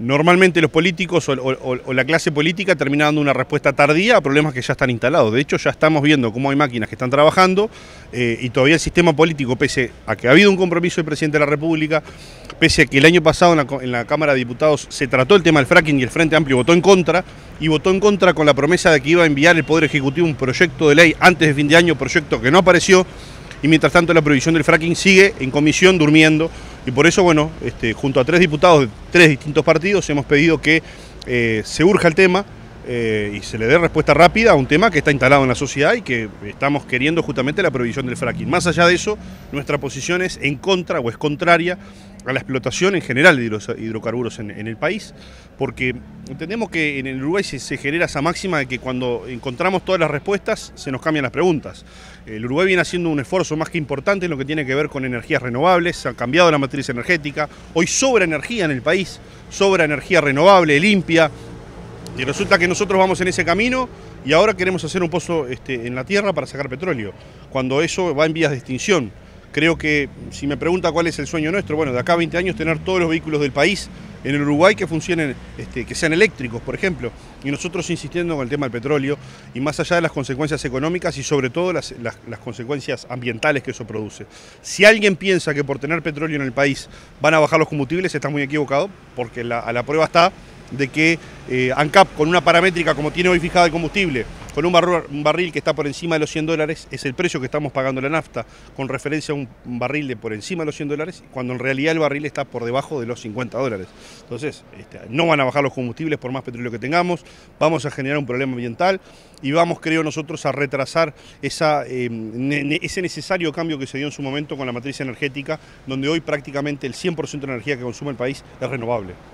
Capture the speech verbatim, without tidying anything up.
Normalmente los políticos o, o, o la clase política termina dando una respuesta tardía a problemas que ya están instalados. De hecho, ya estamos viendo cómo hay máquinas que están trabajando eh, y todavía el sistema político, pese a que ha habido un compromiso del Presidente de la República, pese a que el año pasado en la, en la Cámara de Diputados se trató el tema del fracking y el Frente Amplio votó en contra, y votó en contra con la promesa de que iba a enviar el Poder Ejecutivo un proyecto de ley antes de fin de año, proyecto que no apareció, y mientras tanto la prohibición del fracking sigue en comisión durmiendo. Y por eso, bueno, este, junto a tres diputados de tres distintos partidos hemos pedido que eh, se urja el tema eh, y se le dé respuesta rápida a un tema que está instalado en la sociedad y que estamos queriendo justamente la prohibición del fracking. Más allá de eso, nuestra posición es en contra o es contraria a la explotación en general de los hidrocarburos en, en el país, porque entendemos que en el Uruguay se, se genera esa máxima de que cuando encontramos todas las respuestas se nos cambian las preguntas. El Uruguay viene haciendo un esfuerzo más que importante en lo que tiene que ver con energías renovables, se ha cambiado la matriz energética, hoy sobra energía en el país, sobra energía renovable, limpia, y resulta que nosotros vamos en ese camino y ahora queremos hacer un pozo este, en la tierra para sacar petróleo, cuando eso va en vías de extinción. Creo que, si me pregunta cuál es el sueño nuestro, bueno, de acá a veinte años tener todos los vehículos del país en el Uruguay que funcionen, este, que sean eléctricos, por ejemplo. Y nosotros insistiendo con el tema del petróleo y más allá de las consecuencias económicas y sobre todo las, las, las consecuencias ambientales que eso produce. Si alguien piensa que por tener petróleo en el país van a bajar los combustibles, está muy equivocado, porque la, a la prueba está de que eh, ANCAP, con una paramétrica como tiene hoy fijada el combustible, con un, bar un barril que está por encima de los cien dólares, es el precio que estamos pagando la nafta, con referencia a un barril de por encima de los cien dólares, cuando en realidad el barril está por debajo de los cincuenta dólares. Entonces, este, no van a bajar los combustibles por más petróleo que tengamos, vamos a generar un problema ambiental y vamos, creo nosotros, a retrasar esa, eh, ne ese necesario cambio que se dio en su momento con la matriz energética, donde hoy prácticamente el cien por ciento de la energía que consume el país es renovable.